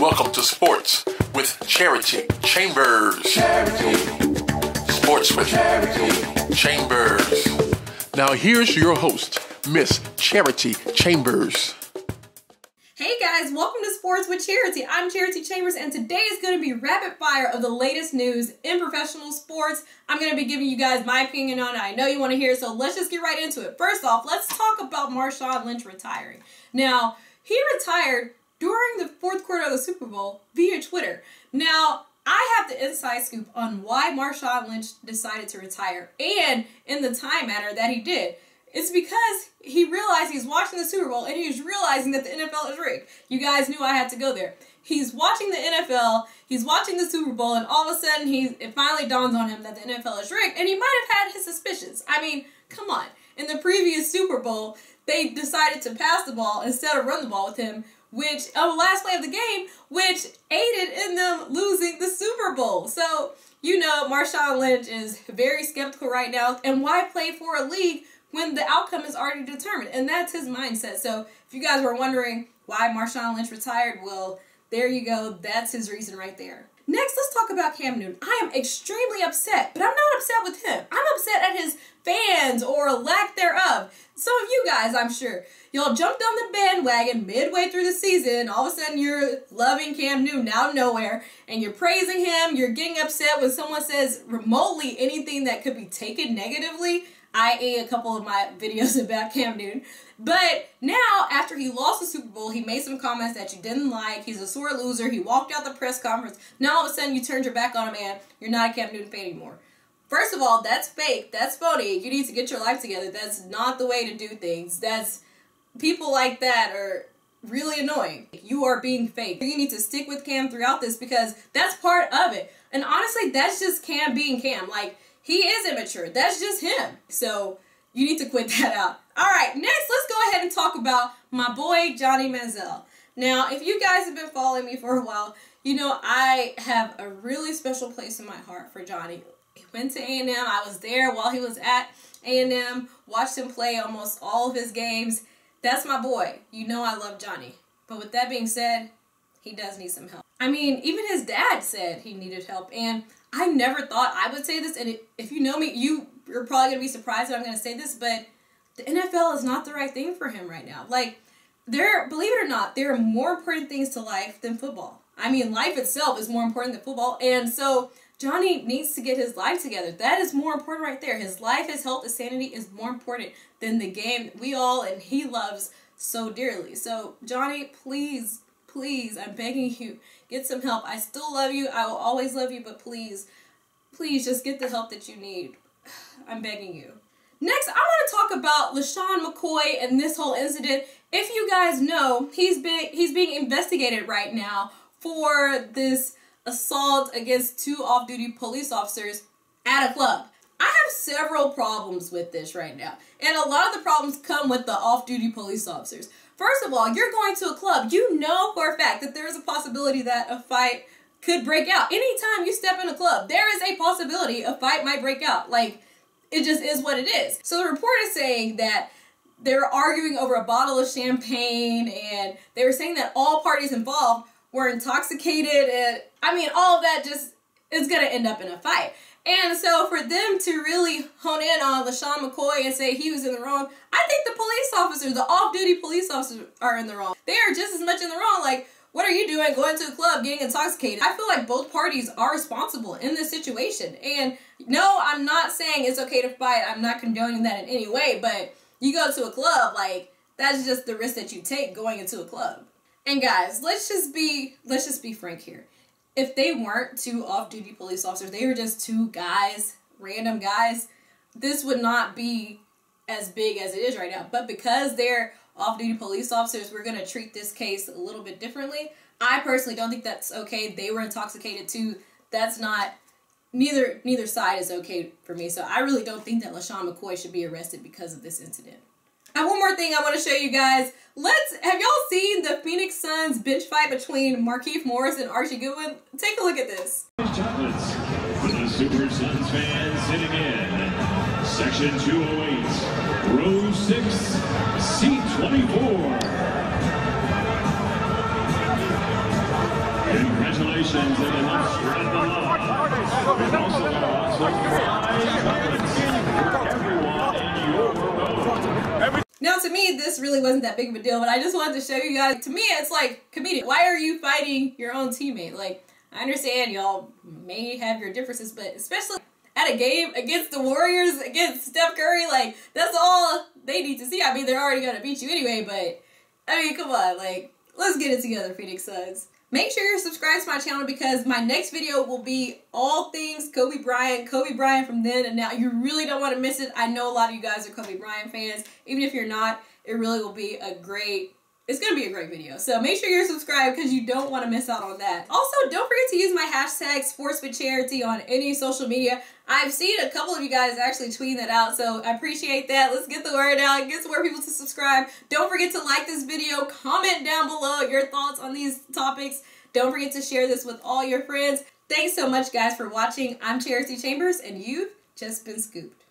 Welcome to Sports with Charity Chambers. Sports with Charity Chambers. Now here's your host, Miss Charity Chambers. Hey guys, welcome to Sports with Charity. I'm Charity Chambers, and today is going to be rapid fire of the latest news in professional sports. I'm going to be giving you guys my opinion on it. I know you want to hear it, so let's just get right into it. First off, let's talk about Marshawn Lynch retiring. Now, he retired during the fourth quarter of the Super Bowl via Twitter. Now, I have the inside scoop on why Marshawn Lynch decided to retire and in the time manner that he did. It's because he realized he's watching the Super Bowl and he's realizing that the NFL is rigged. You guys knew I had to go there. He's watching the NFL, he's watching the Super Bowl, and all of a sudden it finally dawns on him that the NFL is rigged, and he might have had his suspicions. I mean, come on. In the previous Super Bowl, they decided to pass the ball instead of run the ball with him, which, on the last play of the game, which aided in them losing the Super Bowl. So, you know, Marshawn Lynch is very skeptical right now, and why play for a league when the outcome is already determined? And that's his mindset. So if you guys were wondering why Marshawn Lynch retired, well, there you go. That's his reason right there. Next, let's talk about Cam Newton. I am extremely upset, but I'm not upset with him. I'm upset at his fans, or lack thereof. Some of you guys, I'm sure, y'all jumped on the bandwagon midway through the season. All of a sudden, you're loving Cam Newton out of nowhere, and you're praising him. You're getting upset when someone says remotely anything that could be taken negatively, i.e. a couple of my videos about Cam Newton. But now, after he lost the Super Bowl, he made some comments that you didn't like. He's a sore loser. He walked out the press conference. Now, all of a sudden, you turned your back on him, and you're not a Cam Newton fan anymore. First of all, that's fake. That's phony. You need to get your life together. That's not the way to do things. That's, people like that are really annoying. You are being fake. You need to stick with Cam throughout this, because that's part of it. And honestly, that's just Cam being Cam. Like, he is immature. That's just him. So you need to quit that out. All right, next, let's go ahead and talk about my boy, Johnny Manziel. Now, if you guys have been following me for a while, you know I have a really special place in my heart for Johnny. He went to A&M. I was there while he was at A&M, watched him play almost all of his games. That's my boy. You know I love Johnny. But with that being said, he does need some help. I mean, even his dad said he needed help, and I never thought I would say this, and if you know me, you're probably going to be surprised that I'm going to say this, but the NFL is not the right thing for him right now. Like, believe it or not, there are more important things to life than football. I mean, life itself is more important than football, and so Johnny needs to get his life together. That is more important right there. His life, his health, his sanity is more important than the game we all and he loves so dearly. So, Johnny, please, please, I'm begging you, get some help. I still love you. I will always love you, but please, please just get the help that you need. I'm begging you. Next, I want to talk about LeSean McCoy and this whole incident. If you guys know, he's being investigated right now for this assault against two off-duty police officers at a club. I have several problems with this right now, and a lot of the problems come with the off-duty police officers. First of all, you're going to a club. You know for a fact that there is a possibility that a fight could break out. Anytime you step in a club, there is a possibility a fight might break out. Like, it just is what it is. So the report is saying that they were arguing over a bottle of champagne, and they were saying that all parties involved were intoxicated, and I mean, all of that just is going to end up in a fight. And so for them to really hone in on LeSean McCoy and say he was in the wrong, I think the police officers, the off-duty police officers, are in the wrong. They are just as much in the wrong. Like, what are you doing going to a club getting intoxicated? I feel like both parties are responsible in this situation. And no, I'm not saying it's okay to fight. I'm not condoning that in any way. But you go to a club, like, that's just the risk that you take going into a club. And guys, let's just be frank here. If they weren't two off-duty police officers, they were just two guys, random guys, this would not be as big as it is right now. But because they're off-duty police officers, we're going to treat this case a little bit differently. I personally don't think that's okay. They were intoxicated too. That's not, neither side is okay for me. So I really don't think that LeSean McCoy should be arrested because of this incident. And one more thing I want to show you guys. Have y'all seen the Phoenix Suns bench fight between Marquise Morris and Archie Goodwin? Take a look at this. For the Super Suns fans sitting in section 208, row 6, seat 24. Congratulations, and now, to me, this really wasn't that big of a deal, but I just wanted to show you guys. To me, it's like, comedian, why are you fighting your own teammate? Like, I understand y'all may have your differences, but especially at a game against the Warriors, against Steph Curry, like, that's all they need to see. I mean, they're already going to beat you anyway, but, I mean, come on, like, let's get it together, Phoenix Suns. Make sure you're subscribed to my channel because my next video will be all things Kobe Bryant from then and now. You really don't want to miss it. I know a lot of you guys are Kobe Bryant fans. Even if you're not, it really will be a great, it's going to be a great video. So make sure you're subscribed because you don't want to miss out on that. Also, don't forget to use my hashtag SportsWithCharity on any social media. I've seen a couple of you guys actually tweeting that out, so I appreciate that. Let's get the word out, get some more people to subscribe. Don't forget to like this video, comment down below your thoughts on these topics. Don't forget to share this with all your friends. Thanks so much, guys, for watching. I'm Charity Chambers, and you've just been scooped.